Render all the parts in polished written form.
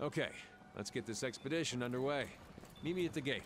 Okay, let's get this expedition underway. Meet me at the gate.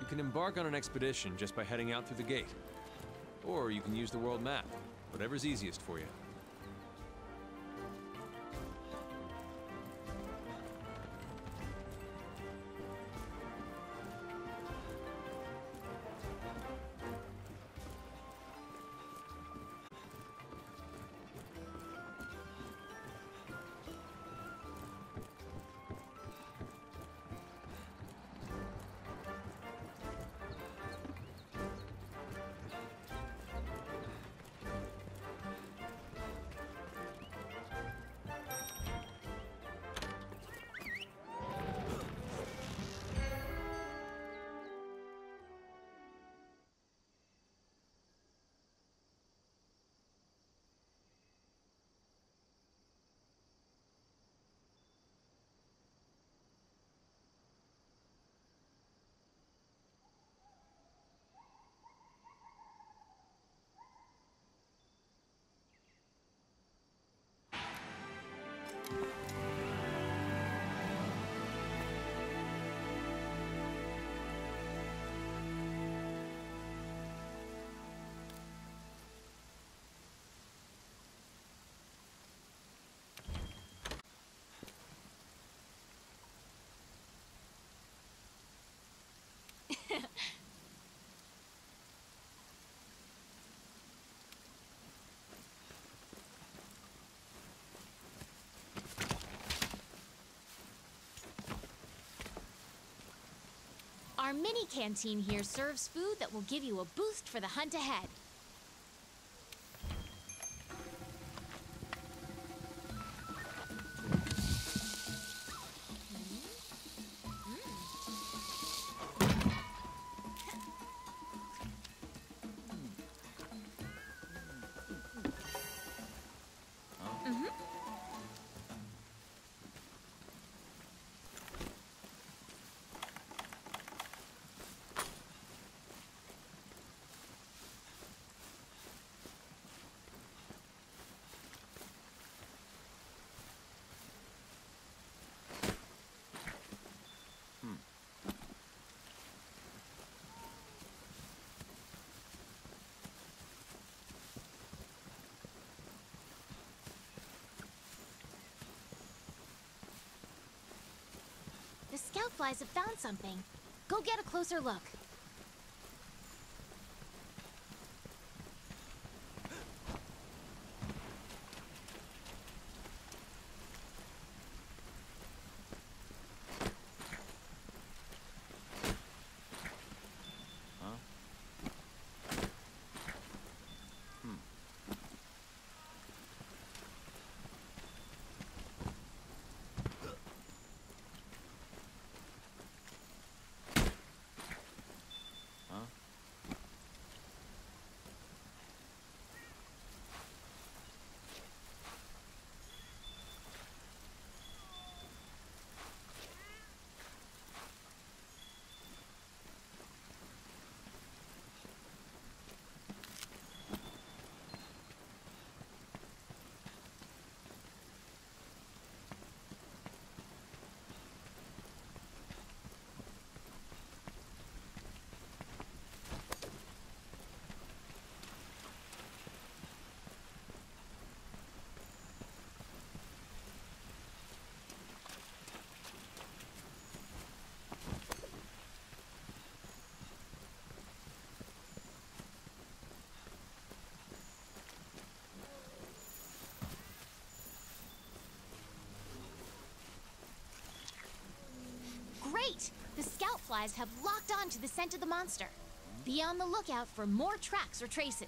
You can embark on an expedition just by heading out through the gate. Or you can use the world map, whatever's easiest for you. Our mini canteen here serves food that will give you a boost for the hunt ahead. The scoutflies have found something. Go get a closer look. The scoutflies have locked on to the scent of the monster. Be on the lookout for more tracks or traces.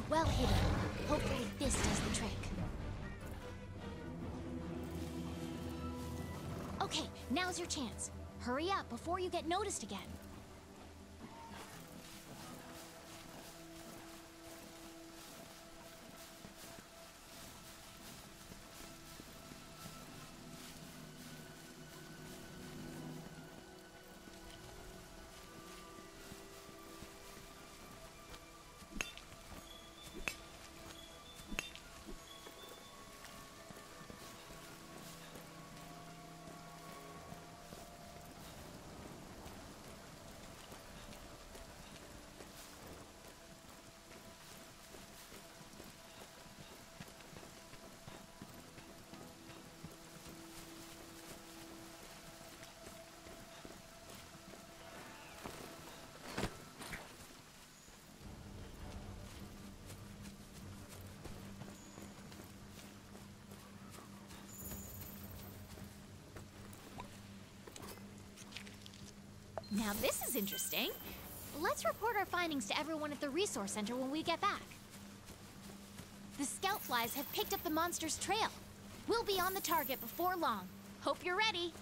you well hidden. Hopefully this does the trick. Okay, now's your chance. Hurry up before you get noticed again. Now this is interesting. Let's report our findings to everyone at the resource center when we get back. The scout flies have picked up the monster's trail. We'll be on the target before long. Hope you're ready.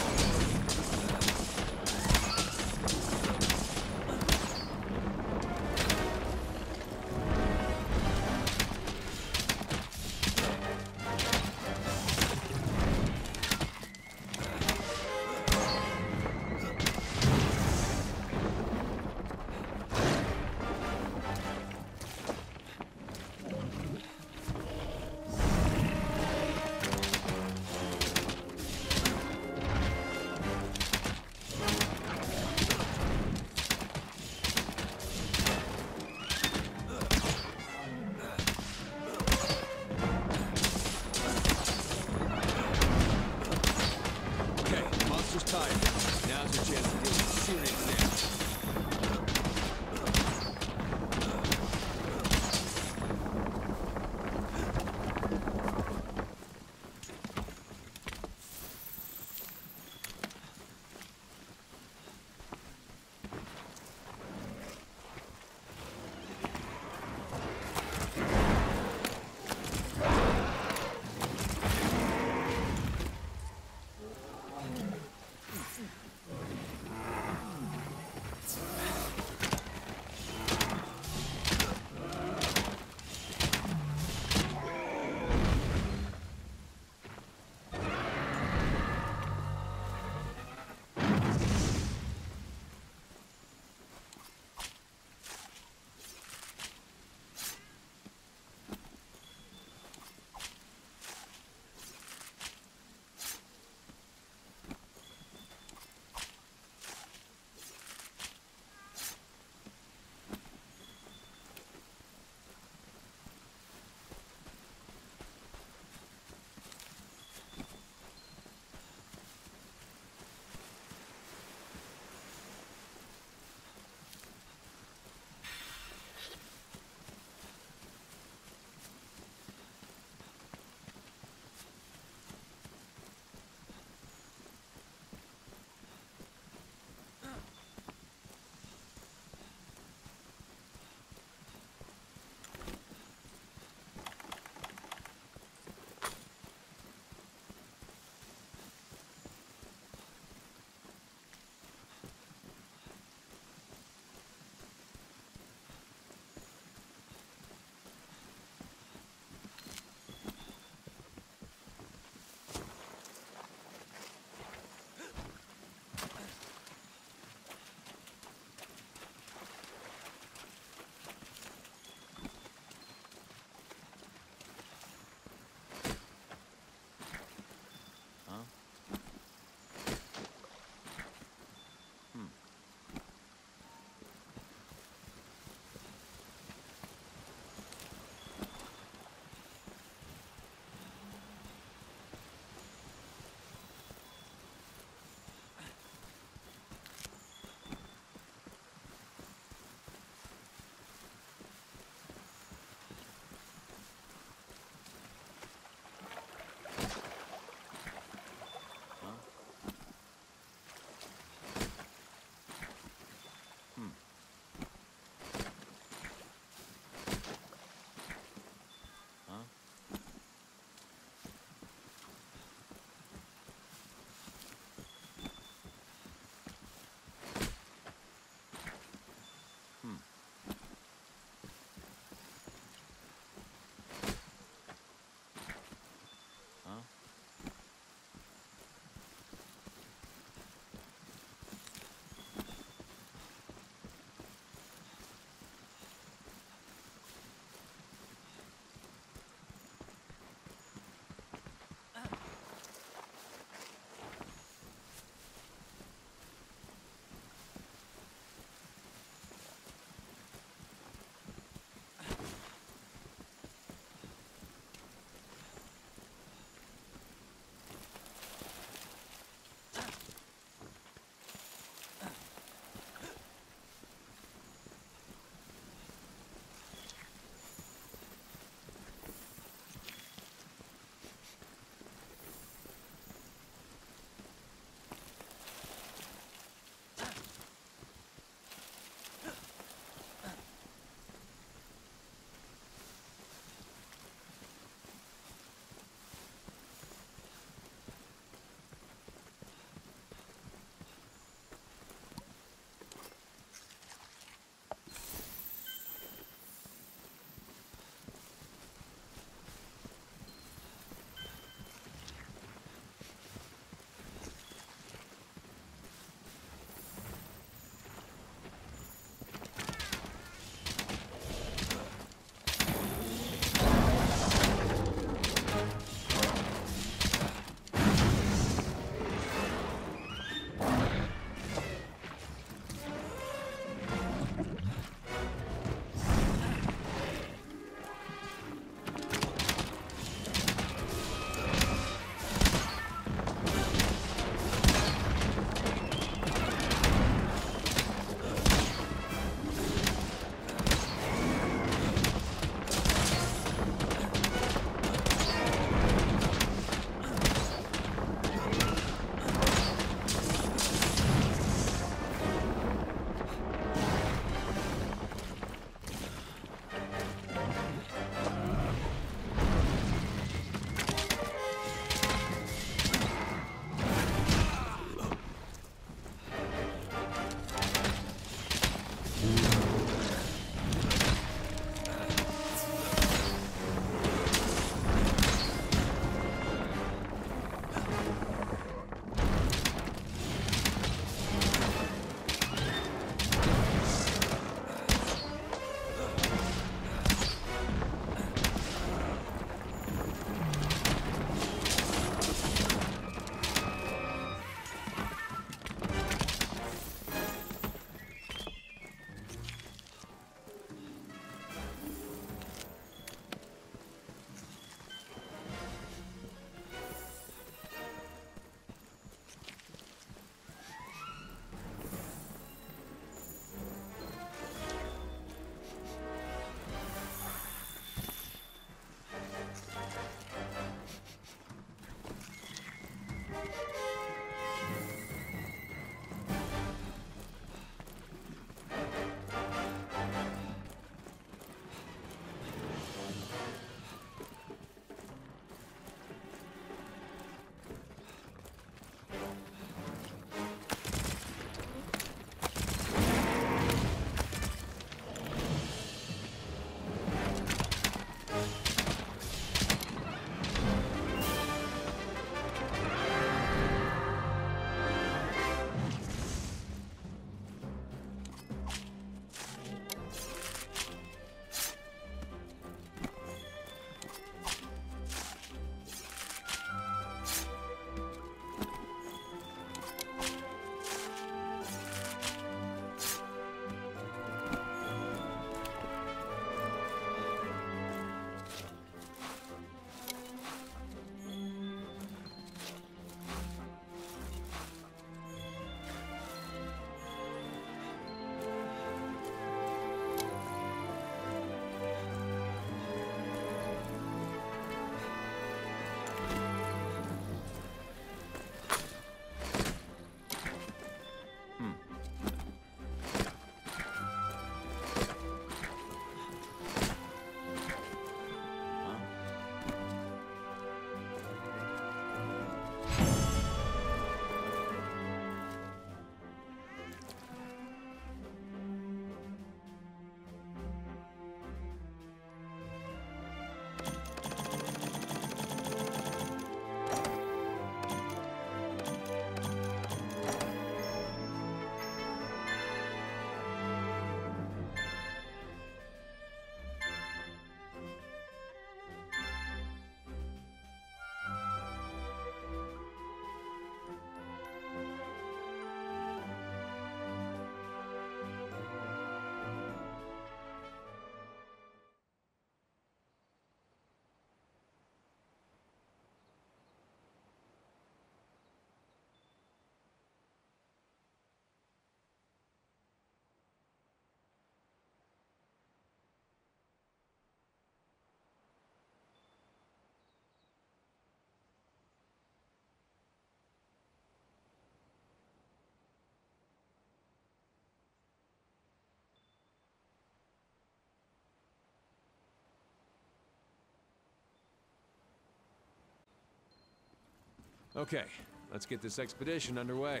Okay, let's get this expedition underway.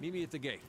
Meet me at the gate.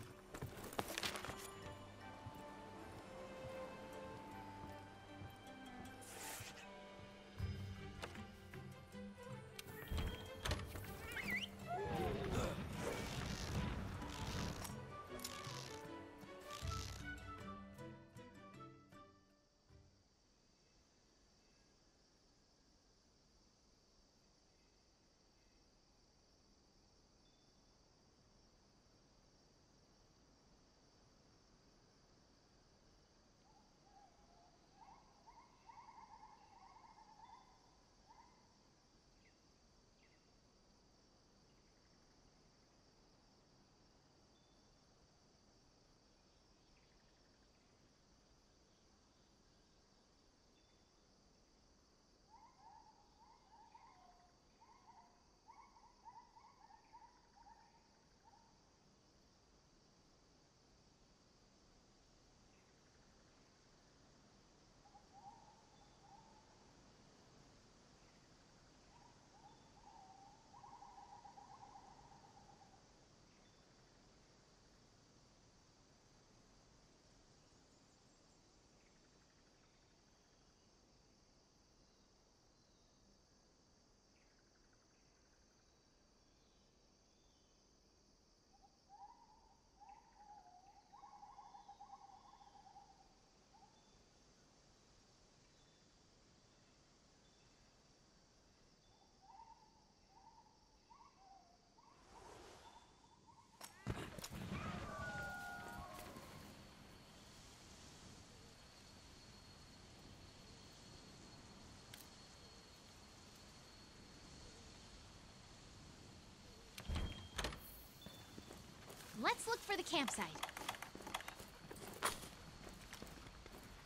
Let's look for the campsite.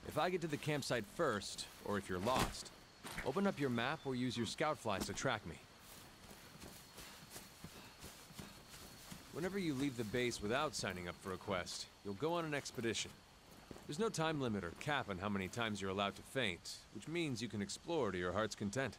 If I get to the campsite first, or if you're lost, open up your map or use your scout flies to track me. Whenever you leave the base without signing up for a quest, you'll go on an expedition. There's no time limit or cap on how many times you're allowed to faint, which means you can explore to your heart's content.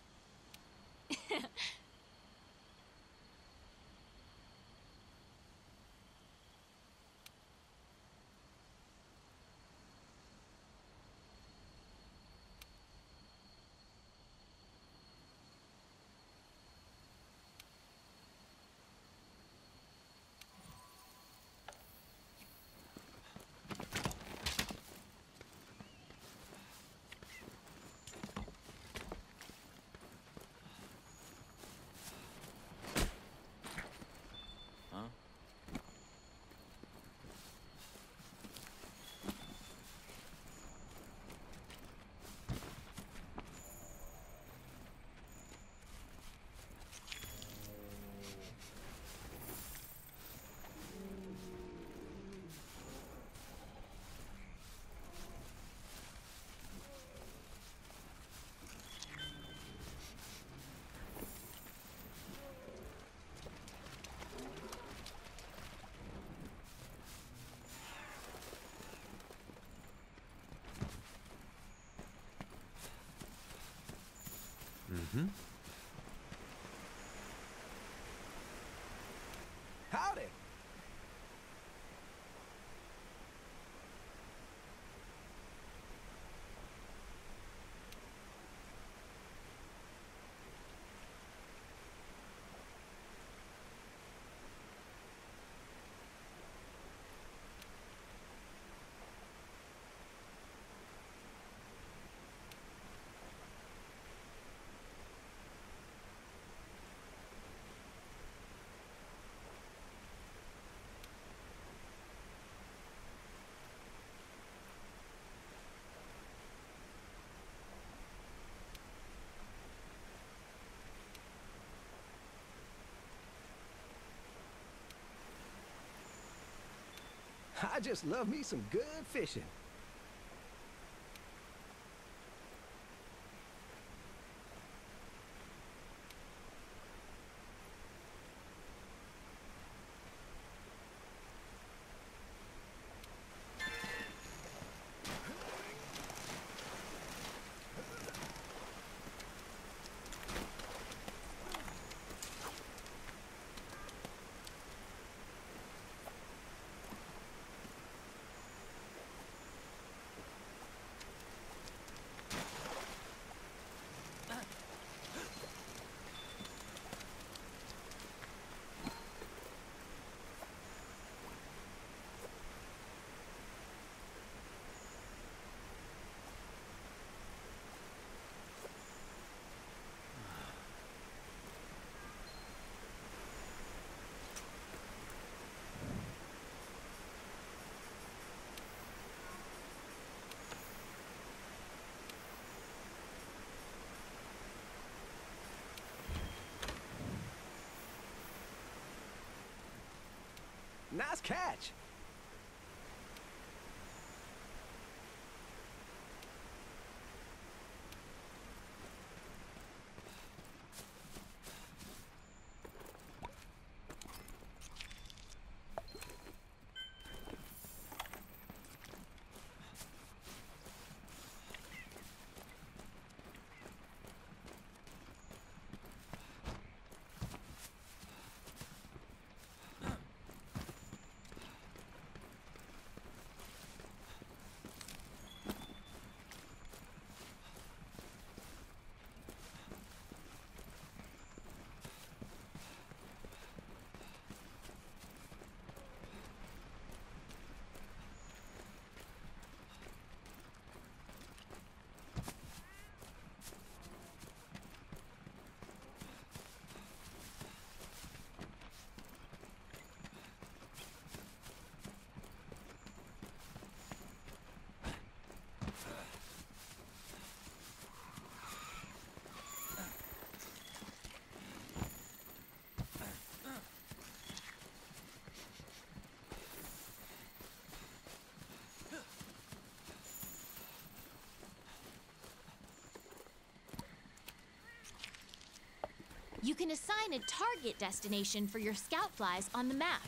Mm-hmm. Howdy. I just love me some good fishing. Nice catch. You can assign a target destination for your scout flies on the map.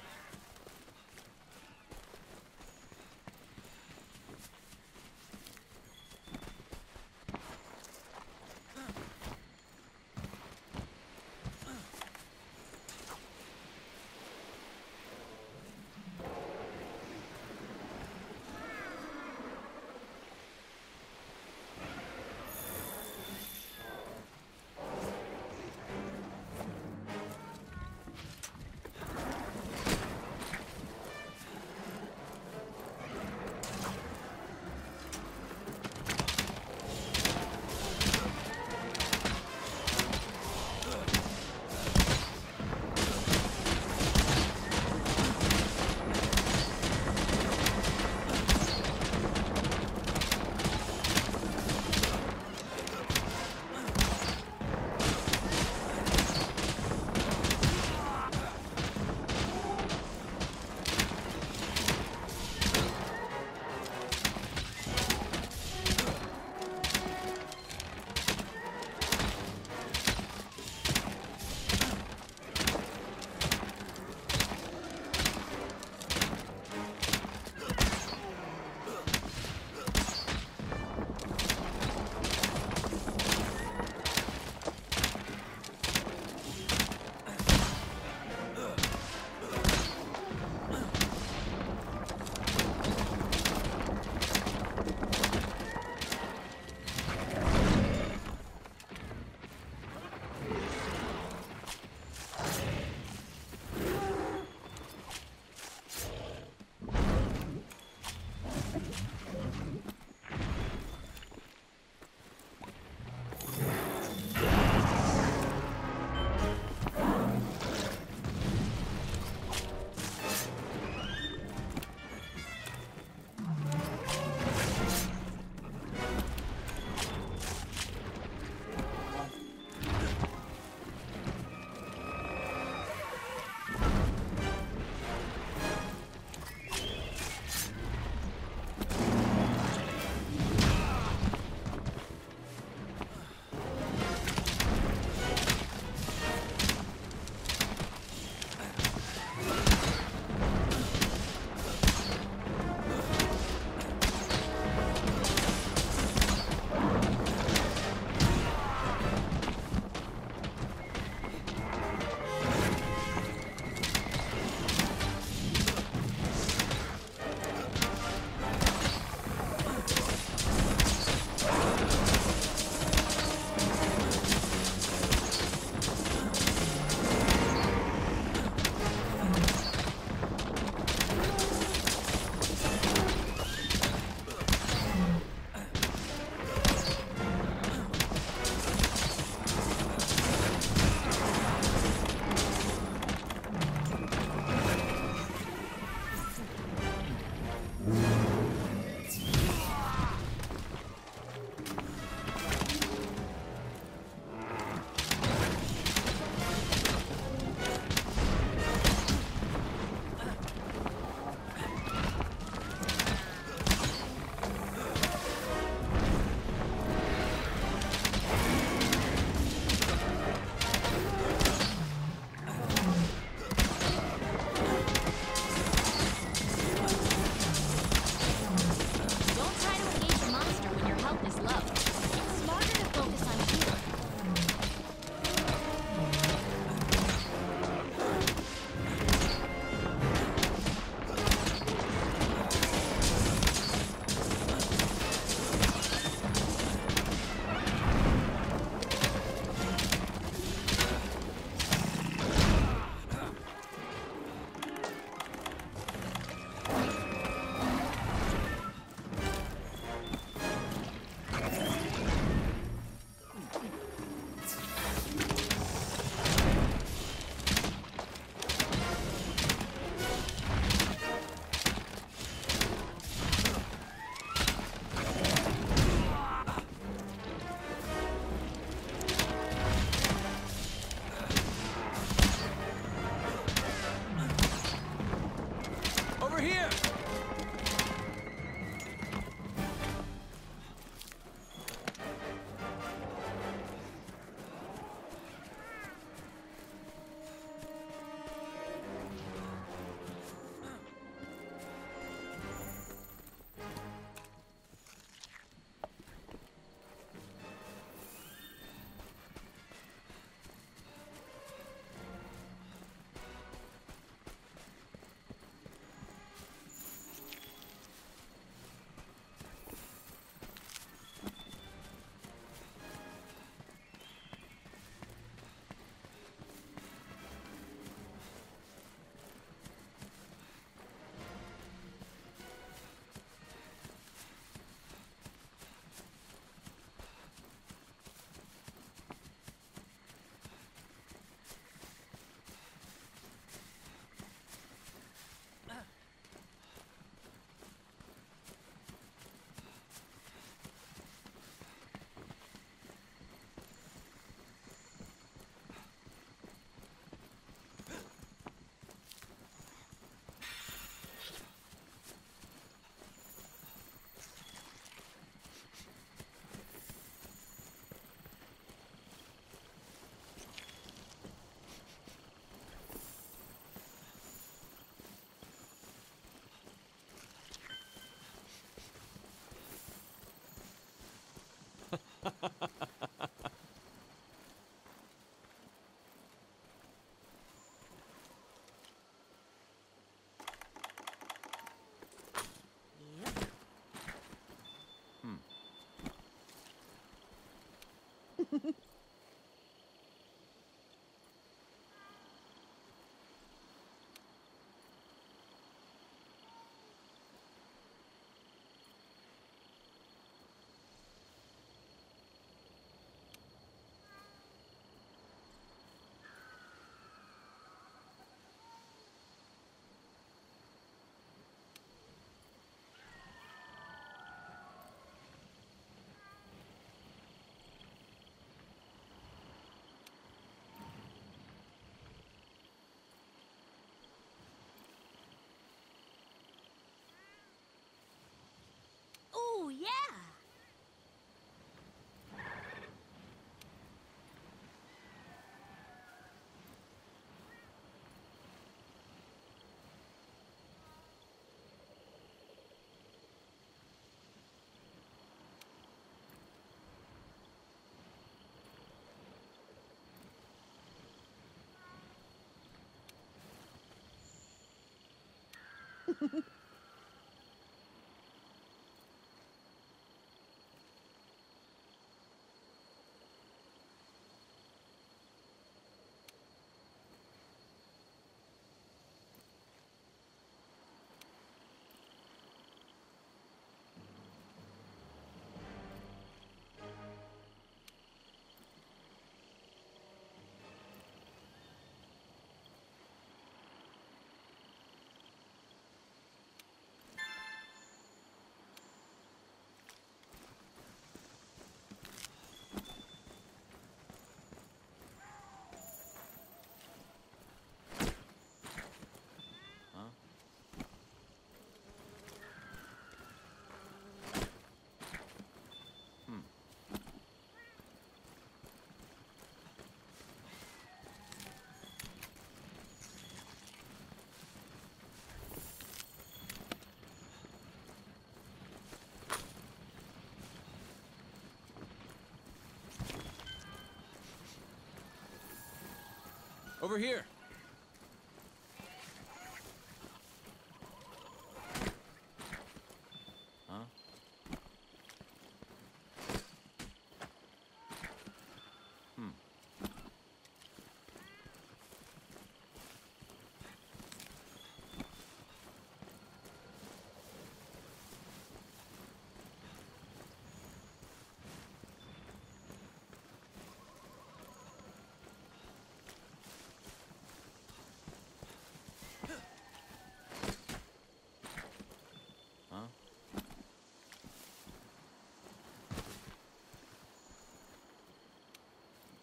Over here.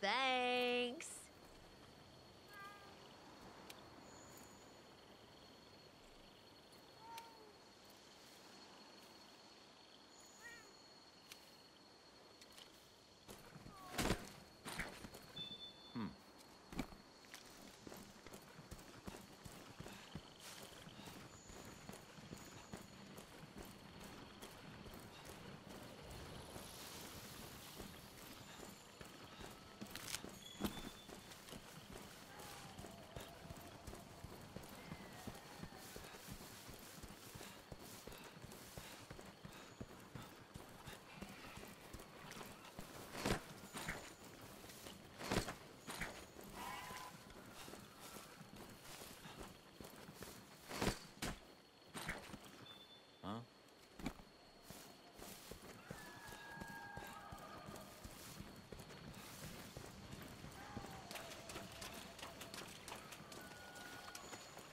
Thanks.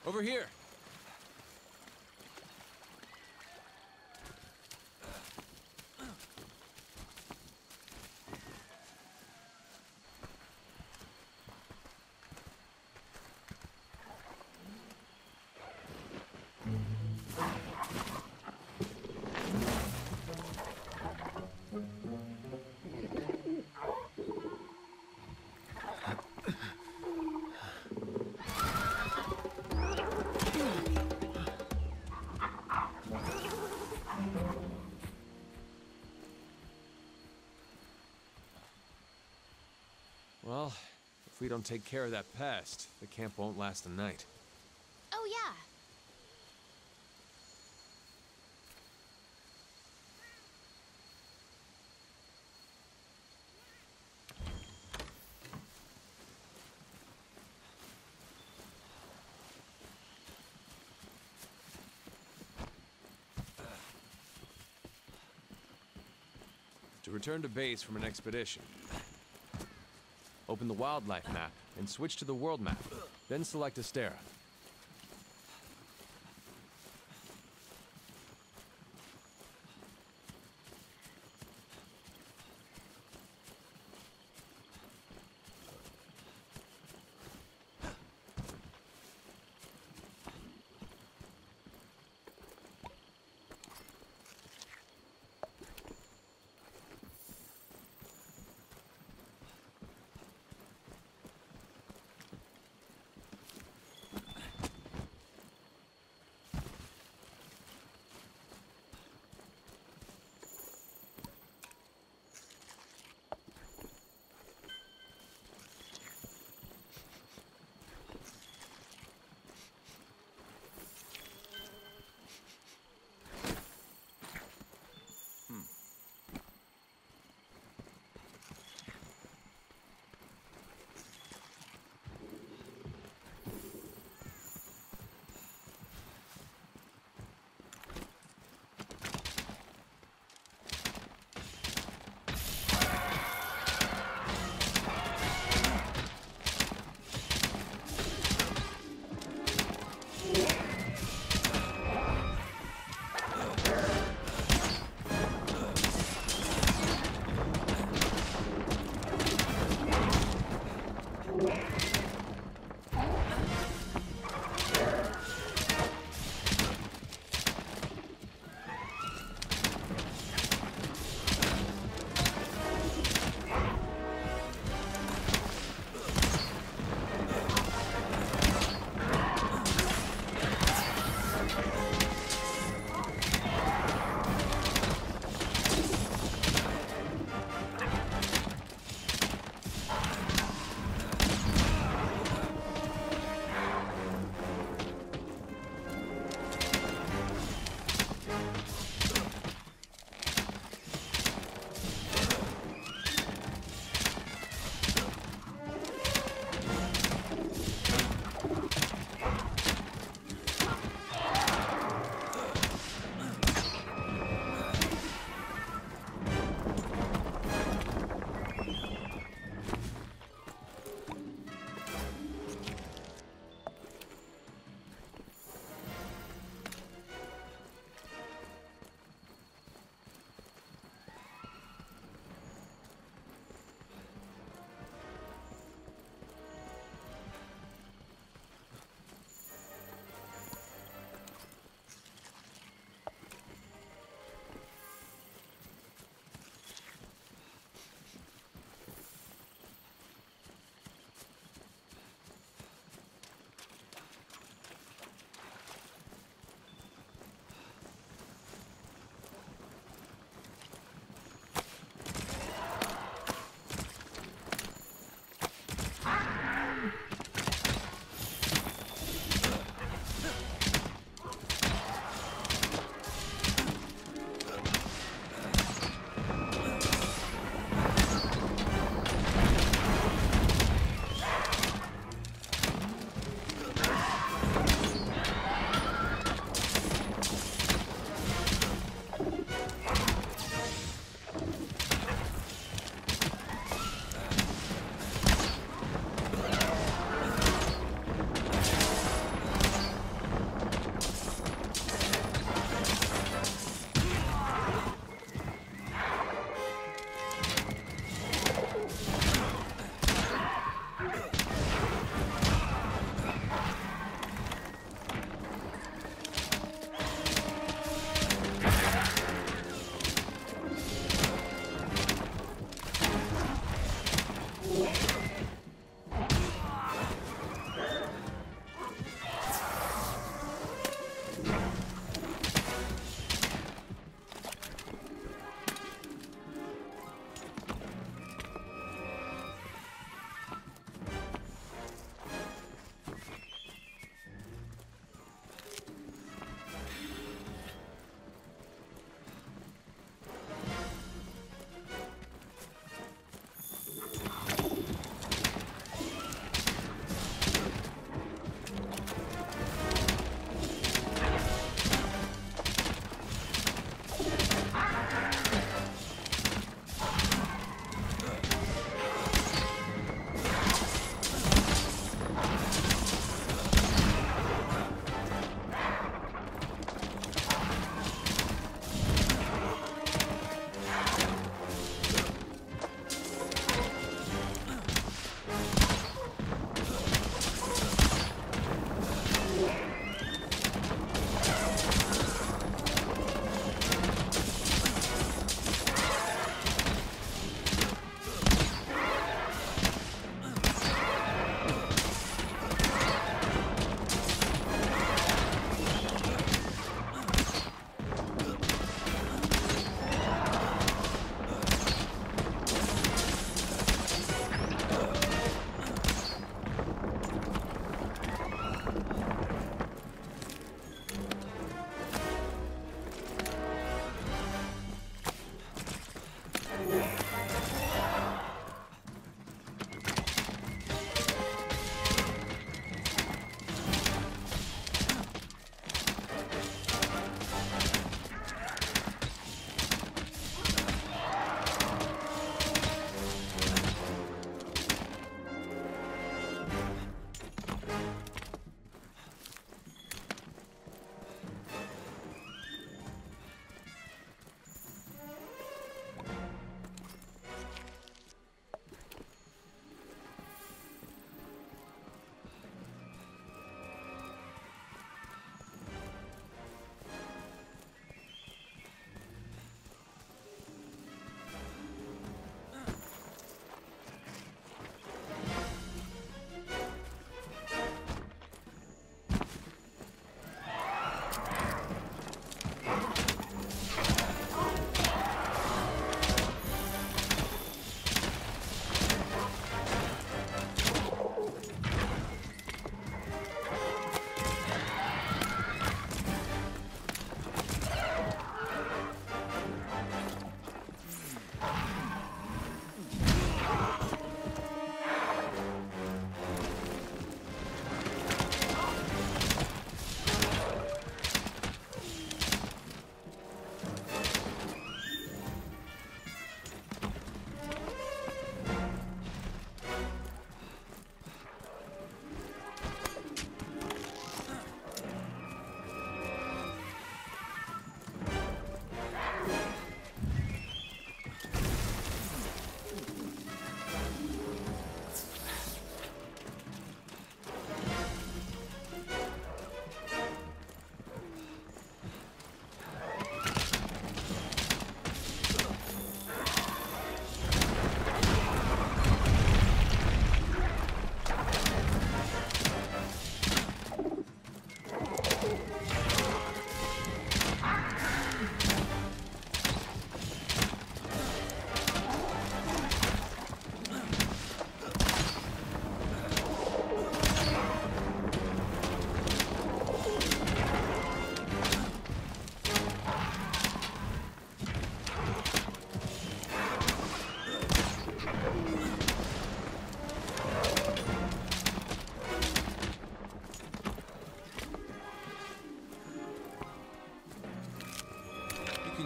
Over here. If we don't take care of that pest, the camp won't last a night. Oh, yeah. To return to base from an expedition, open the wildlife map and switch to the world map, then select Astera.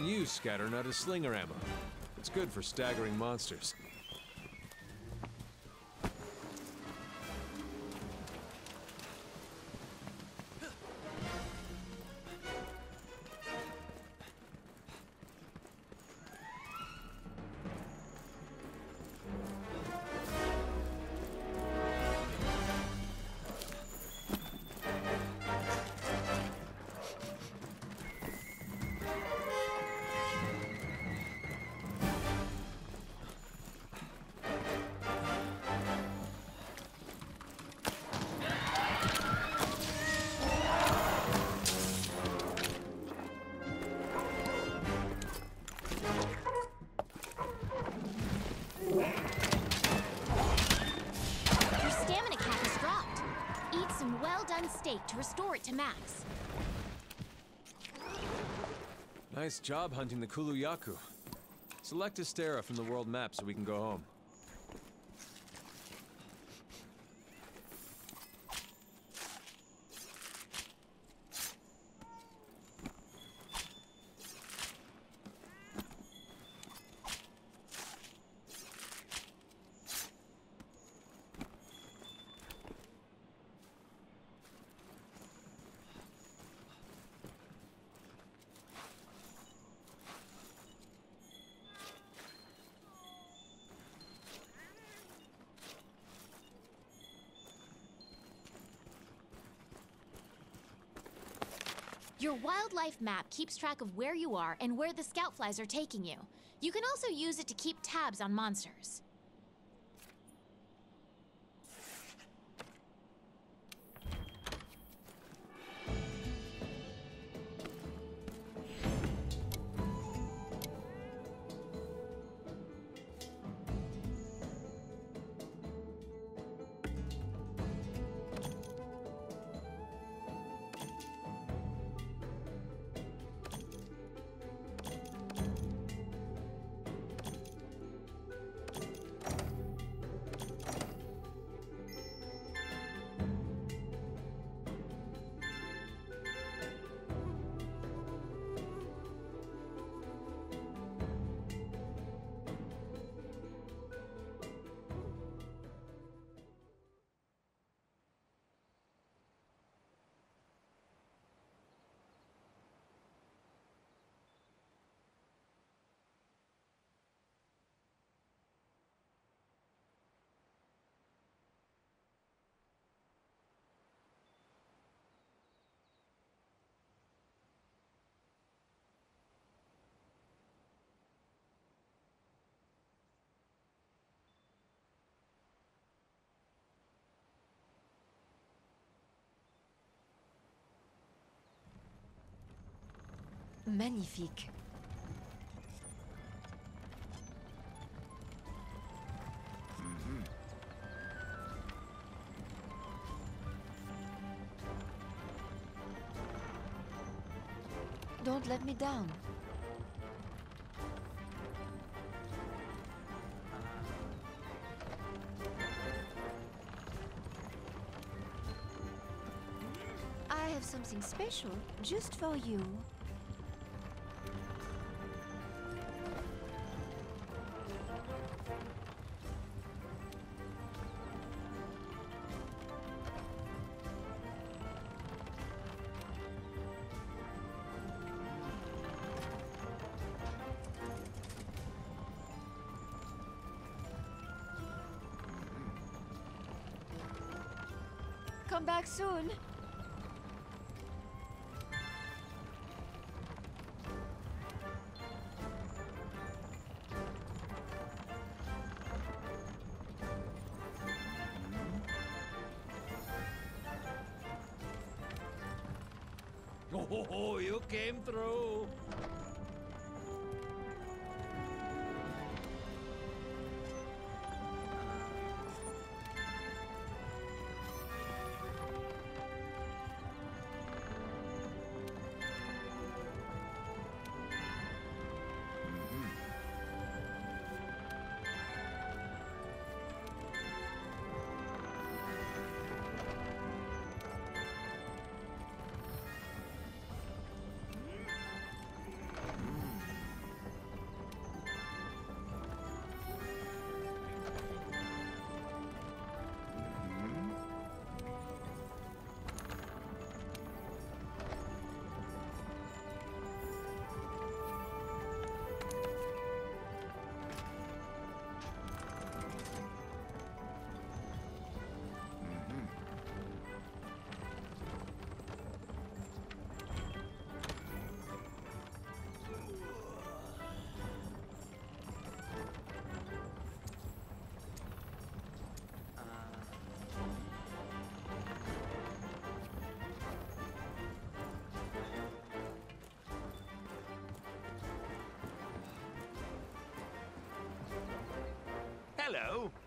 can use scatternut as slinger ammo. It's good for staggering monsters. To restore it to max. Nice job hunting the Kuluyaku. Select Astera from the world map so we can go home. Your wildlife map keeps track of where you are and where the scout flies are taking you. You can also use it to keep tabs on monsters. Magnifique. Don't let me down. I have something special just for you. Come back soon. Oh, you came through. No.